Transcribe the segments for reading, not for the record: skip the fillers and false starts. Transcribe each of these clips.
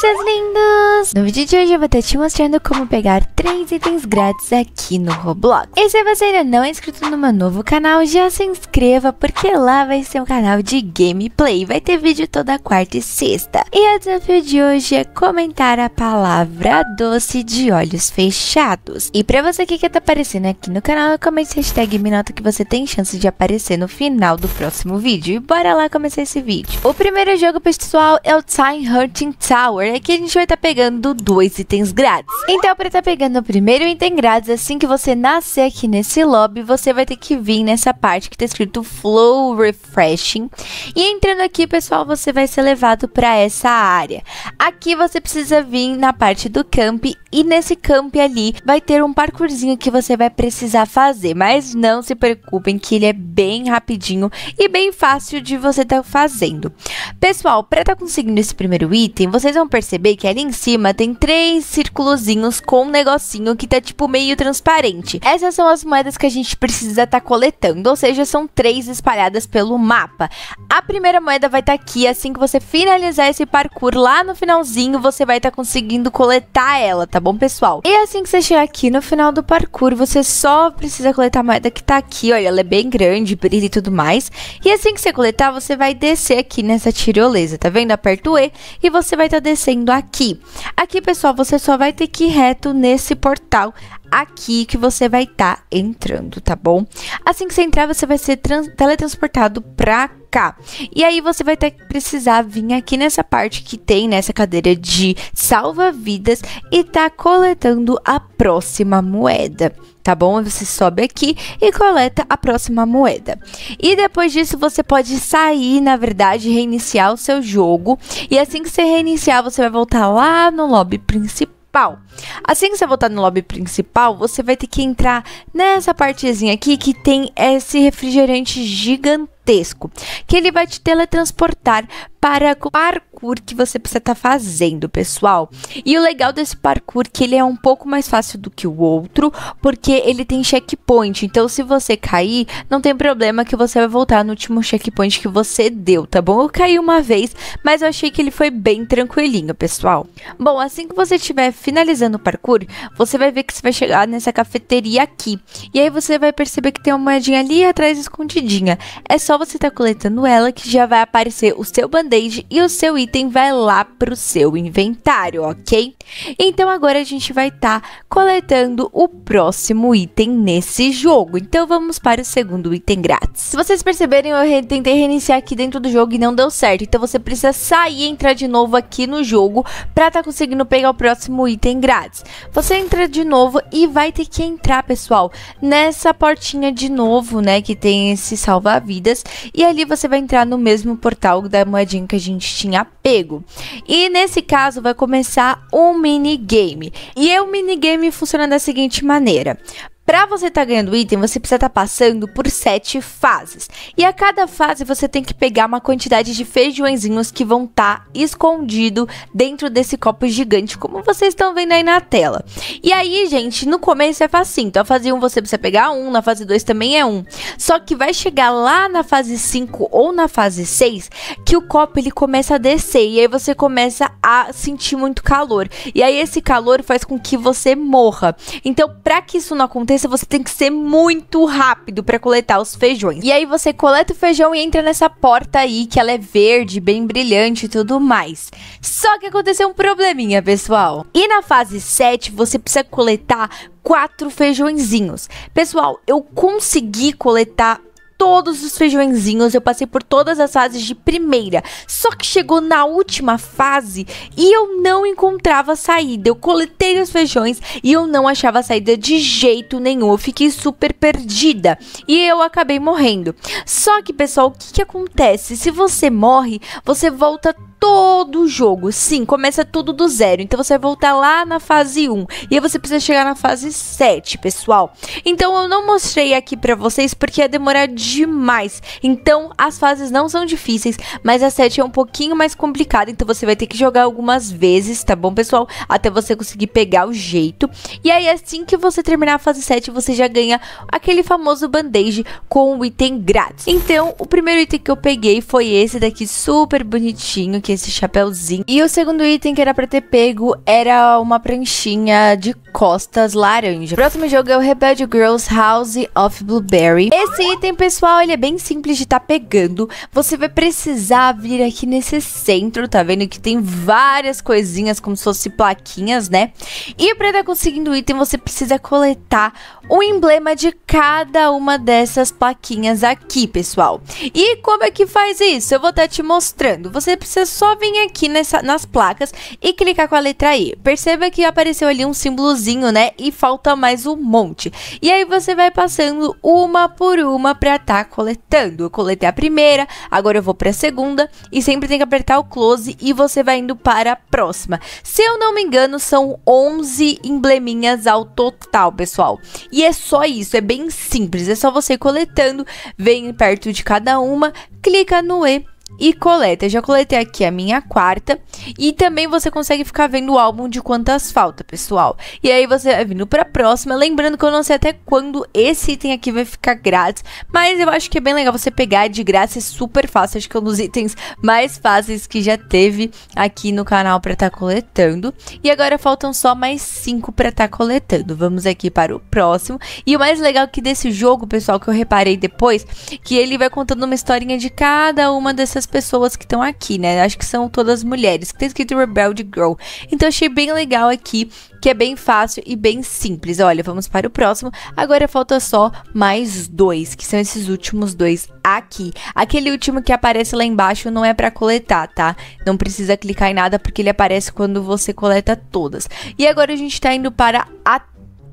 Oi, seus lindos! No vídeo de hoje eu vou estar te mostrando como pegar 3 itens grátis aqui no Roblox. E se você ainda não é inscrito no meu novo canal, já se inscreva, porque lá vai ser um canal de gameplay. Vai ter vídeo toda quarta e sexta. E o desafio de hoje é comentar a palavra doce de olhos fechados. E pra você que quer estar aparecendo aqui no canal, comente a hashtag me nota que você tem chance de aparecer no final do próximo vídeo. E bora lá começar esse vídeo. O primeiro jogo, pessoal, é o Time Hunting Tower. Aqui a gente vai estar pegando 2 itens grátis. Então, para estar pegando o primeiro item grátis, assim que você nascer aqui nesse lobby, você vai ter que vir nessa parte que está escrito Flow Refreshing. E entrando aqui, pessoal, você vai ser levado para essa área. Aqui você precisa vir na parte do camp, e nesse camp ali vai ter um parkourzinho que você vai precisar fazer, mas não se preocupem que ele é bem rapidinho e bem fácil de você estar fazendo. Pessoal, para estar conseguindo esse primeiro item, vocês vão perceber que ali em cima tem 3 circulozinhos com um negocinho que tá tipo meio transparente. Essas são as moedas que a gente precisa estar coletando, ou seja, são 3 espalhadas pelo mapa. A primeira moeda vai estar aqui, assim que você finalizar esse parkour lá no finalzinho, você vai estar conseguindo coletar ela, tá bom, pessoal? E assim que você chegar aqui no final do parkour, você só precisa coletar a moeda que tá aqui, olha, ela é bem grande, brilha e tudo mais. E assim que você coletar, você vai descer aqui nessa tirolesa, tá vendo? Aperta o E e você vai estar descendo aqui. Aqui, pessoal, você só vai ter que ir reto nesse portal aqui que você vai estar entrando, tá bom? Assim que você entrar, você vai ser teletransportado pra cá. E aí você vai ter que precisar vir aqui nessa parte que tem nessa cadeira de salva-vidas e tá coletando a próxima moeda, tá bom? Você sobe aqui e coleta a próxima moeda. E depois disso você pode sair, na verdade, reiniciar o seu jogo. E assim que você reiniciar, você vai voltar lá no lobby principal. Assim que você voltar no lobby principal, você vai ter que entrar nessa partezinha aqui que tem esse refrigerante gigantesco, que ele vai te teletransportar para o parkour que você precisa estar fazendo, pessoal. E o legal desse parkour é que ele é um pouco mais fácil do que o outro, porque ele tem checkpoint. Então, se você cair, não tem problema que você vai voltar no último checkpoint que você deu, tá bom? Eu caí uma vez, mas eu achei que ele foi bem tranquilinho, pessoal. Bom, assim que você estiver finalizando o parkour, você vai ver que você vai chegar nessa cafeteria aqui. E aí você vai perceber que tem uma moedinha ali atrás escondidinha. É só você estar coletando ela que já vai aparecer o seu bandeira e o seu item vai lá pro seu inventário, ok? Então agora a gente vai estar coletando o próximo item nesse jogo. Então vamos para o segundo item grátis. Se vocês perceberem, eu tentei reiniciar aqui dentro do jogo e não deu certo. Então você precisa sair e entrar de novo aqui no jogo para estar conseguindo pegar o próximo item grátis. Você entra de novo e vai ter que entrar, pessoal, nessa portinha de novo, né? Que tem esse salva-vidas. E ali você vai entrar no mesmo portal da moedinha que a gente tinha pego. E nesse caso vai começar um minigame. E o minigame funciona da seguinte maneira. Para você estar ganhando item, você precisa estar passando por 7 fases. E a cada fase você tem que pegar uma quantidade de feijõezinhos que vão estar escondido dentro desse copo gigante, como vocês estão vendo aí na tela. E aí, gente, no começo é facinho. Então, a fase 1 você precisa pegar 1, na fase 2 também é 1. Só que vai chegar lá na fase 5 ou na fase 6 que o copo ele começa a descer. E aí você começa a sentir muito calor. E aí esse calor faz com que você morra. Então, para que isso não aconteça, você tem que ser muito rápido para coletar os feijões. E aí você coleta o feijão e entra nessa porta aí, que ela é verde, bem brilhante e tudo mais. Só que aconteceu um probleminha, pessoal. E na fase 7, você precisa coletar 4 feijõezinhos. Pessoal, eu consegui coletar todos os feijõezinhos, eu passei por todas as fases de primeira, só que chegou na última fase e eu não encontrava saída. Eu coletei os feijões e eu não achava saída de jeito nenhum, eu fiquei super perdida e eu acabei morrendo. Só que, pessoal, o que acontece? Se você morre, você volta todo o jogo, sim, começa tudo do zero. Então você vai voltar lá na fase 1 e aí você precisa chegar na fase 7, pessoal. Então eu não mostrei aqui pra vocês porque ia demorar demais. Então as fases não são difíceis, mas a 7 é um pouquinho mais complicada, então você vai ter que jogar algumas vezes, tá bom, pessoal? Até você conseguir pegar o jeito. E aí assim que você terminar a fase 7, você já ganha aquele famoso band-aid com o item grátis. Então o primeiro item que eu peguei foi esse daqui super bonitinho, que aqui esse chapéuzinho. E o segundo item que era pra ter pego era uma pranchinha de costas laranja. O próximo jogo é o Rebelde Girls House of Blueberry. Esse item, pessoal, ele é bem simples de tá pegando. Você vai precisar vir aqui nesse centro, tá vendo que tem várias coisinhas como se fossem plaquinhas, né? E pra tá conseguindo o item, você precisa coletar o emblema de cada uma dessas plaquinhas aqui, pessoal. E como é que faz isso? Eu vou estar te mostrando. Você precisa só vir aqui nas placas e clicar com a letra E. Perceba que apareceu ali um símbolozinho, né? E falta mais um monte. E aí você vai passando uma por uma pra tá coletando. Eu coletei a primeira, agora eu vou pra segunda e sempre tem que apertar o close e você vai indo para a próxima. Se eu não me engano, são 11 embleminhas ao total, pessoal. E é só isso, é bem simples. É só você ir coletando, vem perto de cada uma, clica no E e coleta. Eu já coletei aqui a minha quarta. E também você consegue ficar vendo o álbum de quantas falta, pessoal. E aí você vai vindo pra próxima. Lembrando que eu não sei até quando esse item aqui vai ficar grátis, mas eu acho que é bem legal você pegar de graça. É super fácil, acho que é um dos itens mais fáceis que já teve aqui no canal pra tá coletando. E agora faltam só mais 5 pra tá coletando. Vamos aqui para o próximo. E o mais legal que desse jogo, pessoal, que eu reparei depois, que ele vai contando uma historinha de cada uma dessas pessoas que estão aqui, né? Acho que são todas mulheres, que tem escrito Rebelde Girl. Então achei bem legal aqui, que é bem fácil e bem simples. Olha, vamos para o próximo. Agora falta só mais 2, que são esses últimos 2 aqui. Aquele último que aparece lá embaixo não é pra coletar, tá? Não precisa clicar em nada, porque ele aparece quando você coleta todas. E agora a gente tá indo para a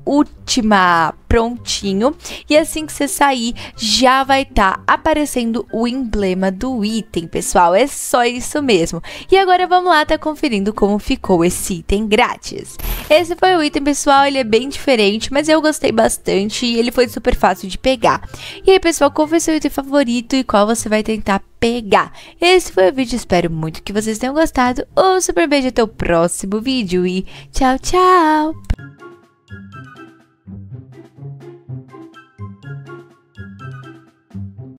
última, prontinho. E assim que você sair, já vai estar aparecendo o emblema do item, pessoal. É só isso mesmo. E agora vamos lá, tá conferindo como ficou esse item grátis. Esse foi o item, pessoal. Ele é bem diferente, mas eu gostei bastante e ele foi super fácil de pegar. E aí, pessoal, qual foi seu item favorito e qual você vai tentar pegar? Esse foi o vídeo. Espero muito que vocês tenham gostado. Um super beijo, até o próximo vídeo e tchau, tchau!